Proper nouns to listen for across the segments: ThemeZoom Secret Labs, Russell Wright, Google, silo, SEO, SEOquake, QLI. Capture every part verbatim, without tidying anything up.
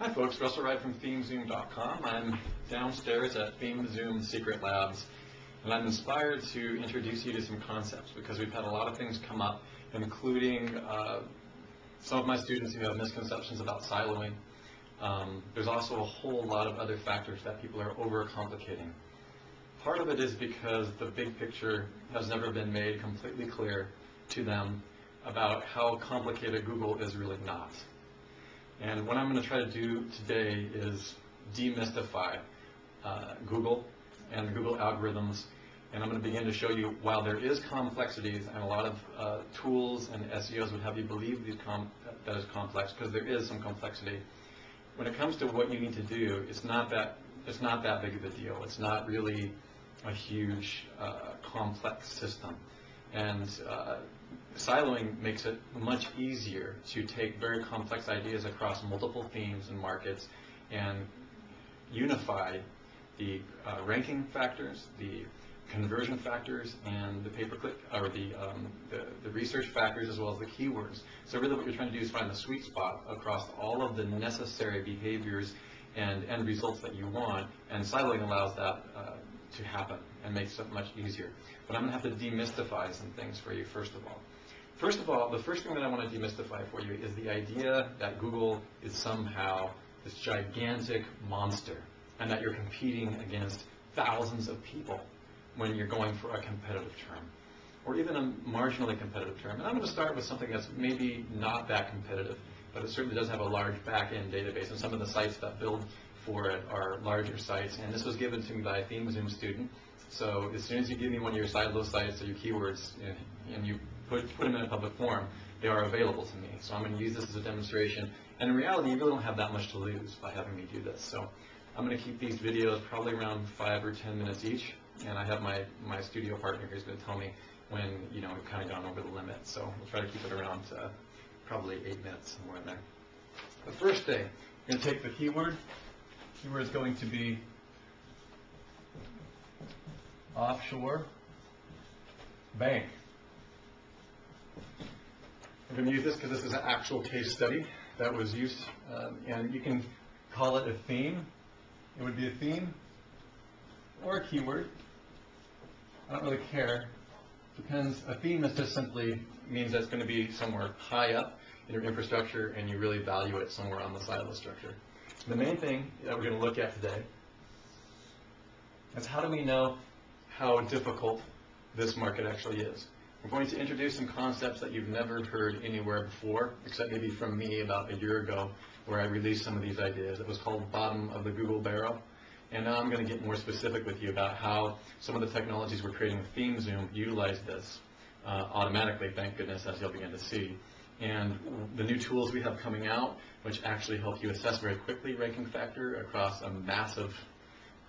Hi folks, Russell Wright from Theme Zoom dot com. I'm downstairs at ThemeZoom Secret Labs, and I'm inspired to introduce you to some concepts because we've had a lot of things come up, including uh, some of my students who have misconceptions about siloing. Um, there's also a whole lot of other factors that people are overcomplicating. Part of it is because the big picture has never been made completely clear to them about how complicated Google is really not. And what I'm going to try to do today is demystify uh, Google and the Google algorithms, and I'm going to begin to show you, while there is complexities, and a lot of uh, tools and S E Os would have you believe these com that is complex, because there is some complexity. When it comes to what you need to do, it's not that it's not that big of a deal. It's not really a huge, uh, complex system, and uh, siloing makes it much easier to take very complex ideas across multiple themes and markets and unify the uh, ranking factors, the conversion factors, and the pay-per-click, or the, um, the, the research factors, as well as the keywords. So really what you're trying to do is find the sweet spot across all of the necessary behaviors and end results that you want, and siloing allows that uh, to happen and makes it much easier. But I'm going to have to demystify some things for you first of all. First of all, the first thing that I want to demystify for you is the idea that Google is somehow this gigantic monster and that you're competing against thousands of people when you're going for a competitive term, or even a marginally competitive term. And I'm going to start with something that's maybe not that competitive, but it certainly does have a large back-end database, and some of the sites that build for it are larger sites, and this was given to me by a ThemeZoom student. So as soon as you give me one of your silo sites or your keywords and you put, put them in a public forum, they are available to me. So I'm going to use this as a demonstration, and in reality you really don't have that much to lose by having me do this. So I'm going to keep these videos probably around five or ten minutes each, and I have my, my studio partner who's going to tell me when, you know, we've kind of gone over the limit. So we'll try to keep it around uh, probably eight minutes, somewhere in there. The first thing, I'm going to take the keyword. Keyword is going to be offshore bank. I'm going to use this because this is an actual case study that was used, um, and you can call it a theme. It would be a theme or a keyword. I don't really care. Depends. A theme is just simply means that's going to be somewhere high up in your infrastructure, and you really value it somewhere on the side of the structure. The main thing that we're going to look at today is how do we know how difficult this market actually is. We're going to introduce some concepts that you've never heard anywhere before, except maybe from me about a year ago where I released some of these ideas. It was called Bottom of the Google Barrel. And now I'm going to get more specific with you about how some of the technologies we're creating with ThemeZoom utilize this uh, automatically, thank goodness, as you'll begin to see. And the new tools we have coming out, which actually help you assess very quickly ranking factor across a massive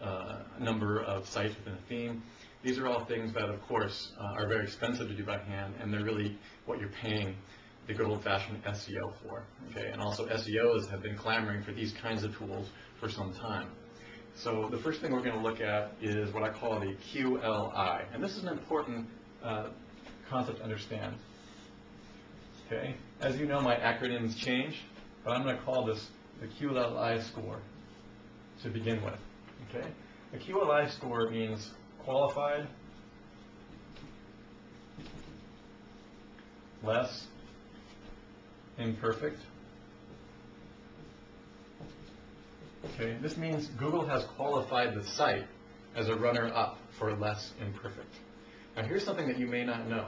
uh, number of sites within a theme. These are all things that, of course, uh, are very expensive to do by hand, and they're really what you're paying the good old-fashioned S E O for. Okay? And also S E Os have been clamoring for these kinds of tools for some time. So the first thing we're going to look at is what I call the Q L I, and this is an important uh, concept to understand. Okay. As you know, my acronyms change, but I'm going to call this the Q L I score to begin with. Okay. The Q L I score means qualified, less, imperfect. Okay. This means Google has qualified the site as a runner-up for less imperfect. Now, here's something that you may not know.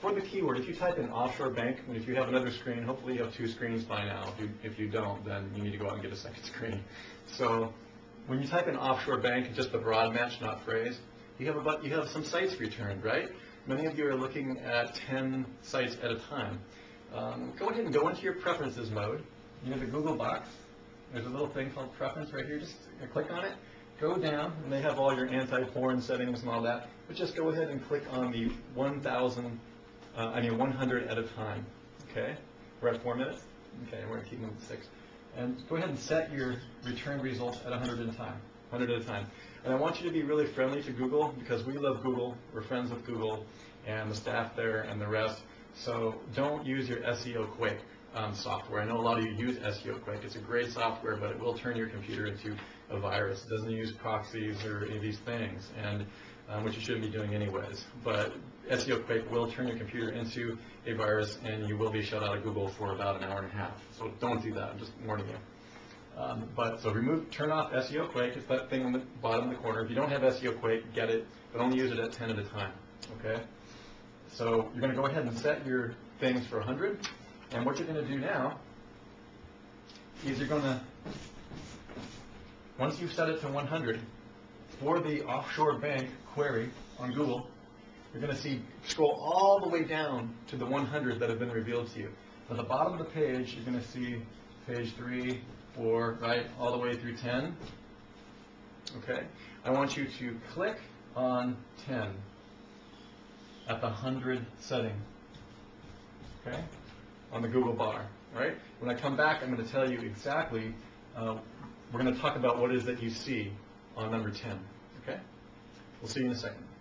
For the keyword, if you type in offshore bank, and if you have another screen, hopefully you have two screens by now. If you, if you don't, then you need to go out and get a second screen. So when you type in offshore bank, just the broad match, not phrase, you have, about, you have some sites returned, right? Many of you are looking at ten sites at a time. Um, go ahead and go into your preferences mode. You know the Google box? There's a little thing called preference right here. Just click on it. Go down, and they have all your anti-porn settings and all that. But just go ahead and click on the one thousand Uh, I mean one hundred at a time, okay? We're at four minutes? Okay, we're going to keep them at six. And go ahead and set your return results at one hundred at a time, one hundred at a time. And I want you to be really friendly to Google, because we love Google, we're friends with Google, and the staff there and the rest. So don't use your SEOquake. um, software. I know a lot of you use SEOquake. It's a great software, but it will turn your computer into a virus. It doesn't use proxies or any of these things, and um, which you shouldn't be doing anyways. But SEOquake will turn your computer into a virus, and you will be shut out of Google for about an hour and a half. So don't do that. I'm just warning you. Um, but so remove, turn off SEOquake. It's that thing on the bottom of the corner. If you don't have SEOquake, get it, but only use it at ten at a time. Okay. So you're going to go ahead and set your things for one hundred. And what you're going to do now is you're going to, once you've set it to one hundred, for the offshore bank query on Google, you're going to see scroll all the way down to the one hundred that have been revealed to you. At the bottom of the page, you're going to see page three. Or right all the way through ten. Okay, I want you to click on ten at the one hundred setting. Okay, on the Google bar. Right. When I come back, I'm going to tell you exactly. Uh, we're going to talk about what it is that you see on number ten. Okay. We'll see you in a second.